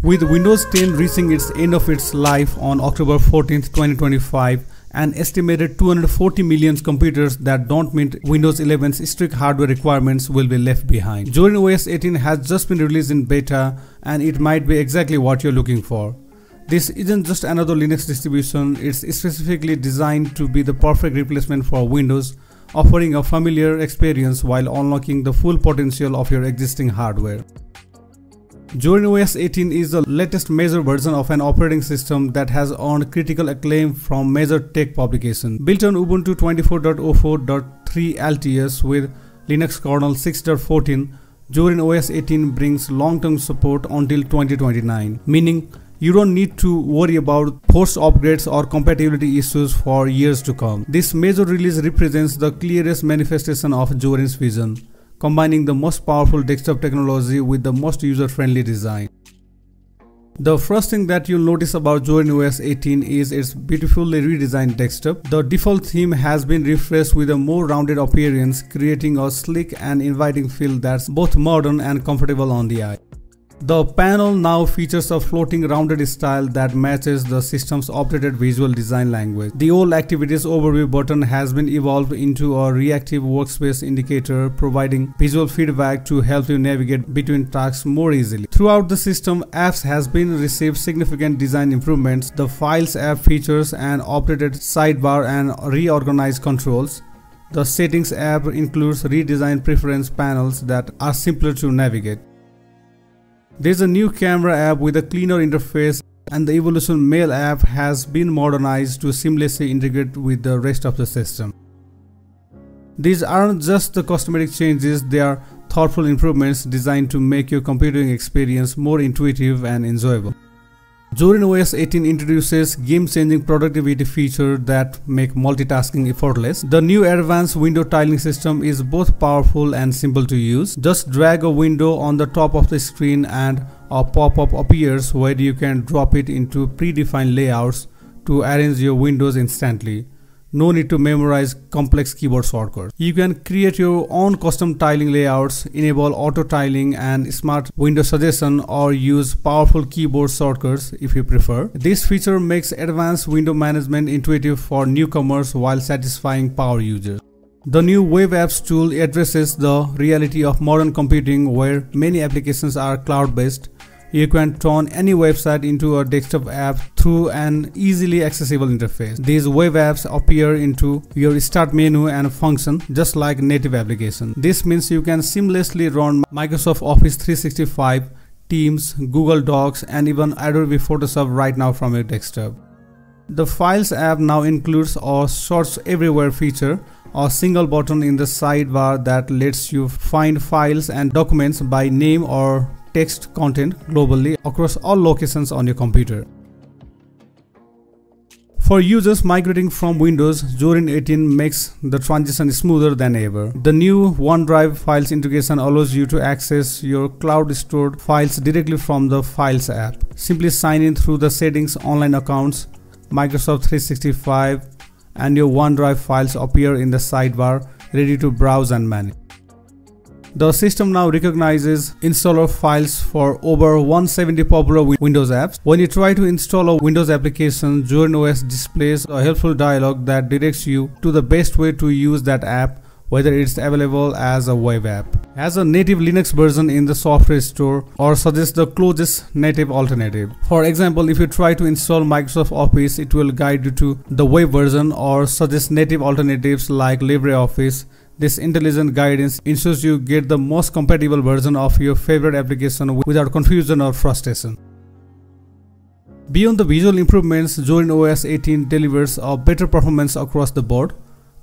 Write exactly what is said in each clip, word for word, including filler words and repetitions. With Windows ten reaching its end of its life on October fourteenth twenty twenty-five, an estimated two hundred forty million computers that don't meet Windows eleven's strict hardware requirements will be left behind. Zorin O S eighteen has just been released in beta, and it might be exactly what you're looking for. This isn't just another Linux distribution, it's specifically designed to be the perfect replacement for Windows, offering a familiar experience while unlocking the full potential of your existing hardware. Zorin O S eighteen is the latest major version of an operating system that has earned critical acclaim from major tech publications. Built on Ubuntu twenty-four point oh four point three L T S with Linux kernel six point fourteen, Zorin O S eighteen brings long-term support until twenty twenty-nine, meaning you don't need to worry about forced upgrades or compatibility issues for years to come. This major release represents the clearest manifestation of Zorin's vision, combining the most powerful desktop technology with the most user-friendly design. The first thing that you'll notice about Zorin O S eighteen is its beautifully redesigned desktop. The default theme has been refreshed with a more rounded appearance, creating a sleek and inviting feel that's both modern and comfortable on the eye. The panel now features a floating rounded style that matches the system's updated visual design language. The old activities overview button has been evolved into a reactive workspace indicator, providing visual feedback to help you navigate between tasks more easily. Throughout the system, apps has been received significant design improvements. The Files app features an updated sidebar and reorganized controls. The Settings app includes redesigned preference panels that are simpler to navigate. There's a new camera app with a cleaner interface, and the Evolution Mail app has been modernized to seamlessly integrate with the rest of the system. These aren't just the cosmetic changes, they are thoughtful improvements designed to make your computing experience more intuitive and enjoyable. Zorin O S eighteen introduces game-changing productivity features that make multitasking effortless. The new advanced window tiling system is both powerful and simple to use. Just drag a window on the top of the screen and a pop-up appears where you can drop it into predefined layouts to arrange your windows instantly. No need to memorize complex keyboard shortcuts. You can create your own custom tiling layouts, enable auto tiling and smart window suggestion, or use powerful keyboard shortcuts if you prefer. This feature makes advanced window management intuitive for newcomers while satisfying power users. The new Web Apps tool addresses the reality of modern computing where many applications are cloud-based. You can turn any website into a desktop app through an easily accessible interface. These web apps appear into your start menu and function just like native applications. This means you can seamlessly run Microsoft Office three sixty-five, Teams, Google Docs, and even Adobe Photoshop right now from your desktop. The Files app now includes a Search Everywhere feature, a single button in the sidebar that lets you find files and documents by name or text content globally across all locations on your computer. For users migrating from Windows, Zorin eighteen makes the transition smoother than ever. The new OneDrive files integration allows you to access your cloud-stored files directly from the Files app. Simply sign in through the Settings online accounts, Microsoft three sixty-five, and your OneDrive files appear in the sidebar, ready to browse and manage. The system now recognizes installer files for over one hundred seventy popular Windows apps. When you try to install a Windows application, Zorin O S displays a helpful dialog that directs you to the best way to use that app, whether it's available as a web app, as a native Linux version in the software store, or suggests the closest native alternative. For example, if you try to install Microsoft Office, it will guide you to the web version or suggest native alternatives like LibreOffice. This intelligent guidance ensures you get the most compatible version of your favorite application without confusion or frustration. Beyond the visual improvements, Zorin O S eighteen delivers a better performance across the board.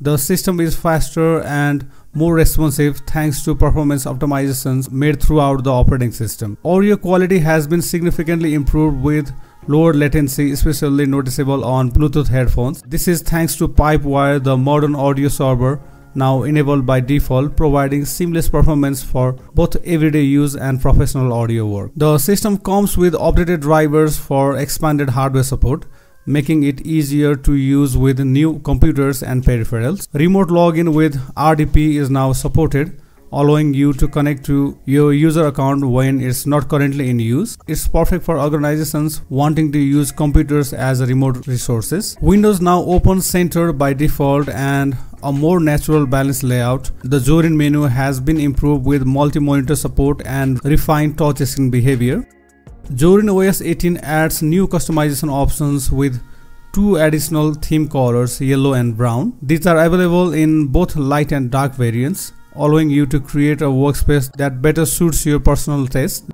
The system is faster and more responsive thanks to performance optimizations made throughout the operating system. Audio quality has been significantly improved with lower latency, especially noticeable on Bluetooth headphones. This is thanks to Pipewire, the modern audio server, now enabled by default, providing seamless performance for both everyday use and professional audio work. The system comes with updated drivers for expanded hardware support, making it easier to use with new computers and peripherals. Remote login with R D P is now supported, allowing you to connect to your user account when it's not currently in use. It's perfect for organizations wanting to use computers as remote resources. Windows now opens center by default and a more natural balanced layout. The Zorin menu has been improved with multi-monitor support and refined touchscreen behavior. Zorin O S eighteen adds new customization options with two additional theme colors, yellow and brown. These are available in both light and dark variants, allowing you to create a workspace that better suits your personal taste.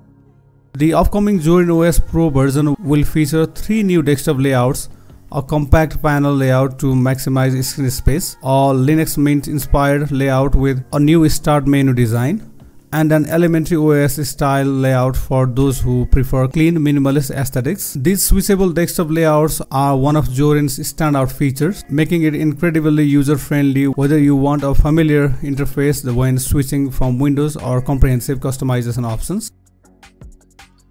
The upcoming Zorin O S Pro version will feature three new desktop layouts, a compact panel layout to maximize screen space, a Linux Mint inspired layout with a new start menu design, and an elementary O S style layout for those who prefer clean minimalist aesthetics. These switchable desktop layouts are one of Zorin's standout features, making it incredibly user-friendly whether you want a familiar interface when switching from Windows or comprehensive customization options.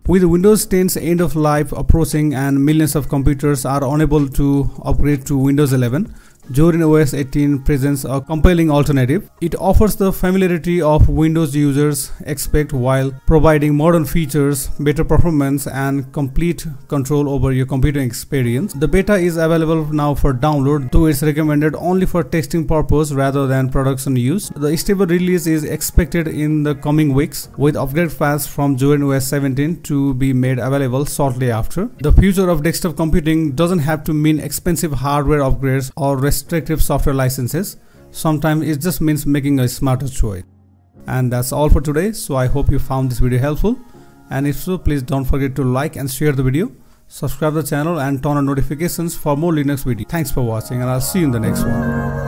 With Windows ten's end of life approaching and millions of computers are unable to upgrade to Windows eleven, Zorin O S eighteen presents a compelling alternative. It offers the familiarity of Windows users expect while providing modern features, better performance, and complete control over your computing experience. The beta is available now for download, though it's recommended only for testing purpose rather than production use. The stable release is expected in the coming weeks, with upgrade files from Zorin O S seventeen to be made available shortly after. The future of desktop computing doesn't have to mean expensive hardware upgrades or restrictive software licenses. Sometimes it just means making a smarter choice. And that's all for today. So I hope you found this video helpful, and if so, please don't forget to like and share the video, subscribe the channel, and turn on notifications for more Linux videos. Thanks for watching, and I'll see you in the next one.